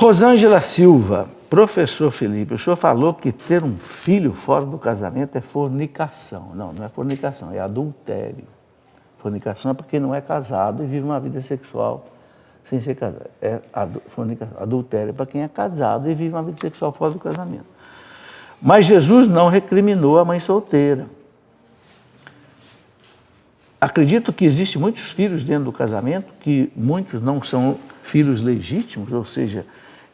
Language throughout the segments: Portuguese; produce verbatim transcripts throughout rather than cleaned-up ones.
Rosângela Silva, professor Felipe, o senhor falou que ter um filho fora do casamento é fornicação. Não, não é fornicação, é adultério. Fornicação é para quem não é casado e vive uma vida sexual sem ser casado. É fornicação. Adultério é para quem é casado e vive uma vida sexual fora do casamento. Mas Jesus não recriminou a mãe solteira. Acredito que existem muitos filhos dentro do casamento que muitos não são filhos legítimos, ou seja,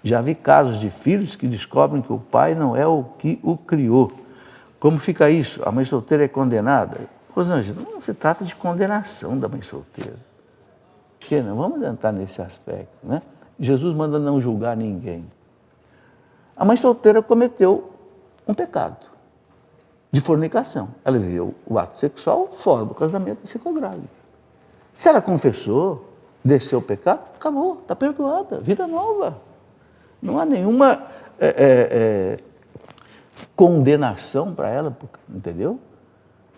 já vi casos de filhos que descobrem que o pai não é o que o criou. Como fica isso? A mãe solteira é condenada? Rosângela, não se trata de condenação da mãe solteira. Porque não vamos entrar nesse aspecto, né? Jesus manda não julgar ninguém. A mãe solteira cometeu um pecado de fornicação. Ela viveu o ato sexual fora do casamento e ficou grávida. Se ela confessou, desceu o pecado, acabou, está perdoada, vida nova. Não há nenhuma é, é, é, condenação para ela, entendeu?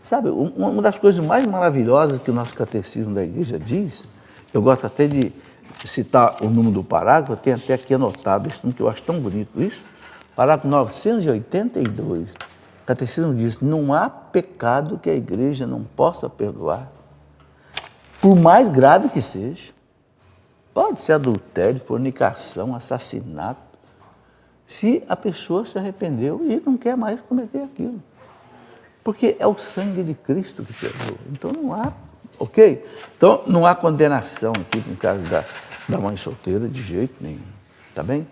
Sabe, uma das coisas mais maravilhosas que o nosso catecismo da igreja diz, eu gosto até de citar o número do parágrafo, eu tenho até aqui anotado isso, que eu acho tão bonito isso, parágrafo novecentos e oitenta e dois, o catecismo diz, não há pecado que a igreja não possa perdoar, por mais grave que seja. Pode ser adultério, fornicação, assassinato, se a pessoa se arrependeu e não quer mais cometer aquilo. Porque é o sangue de Cristo que perdoa. Então não há, ok? Então não há condenação aqui no caso da, da mãe solteira de jeito nenhum, tá bem?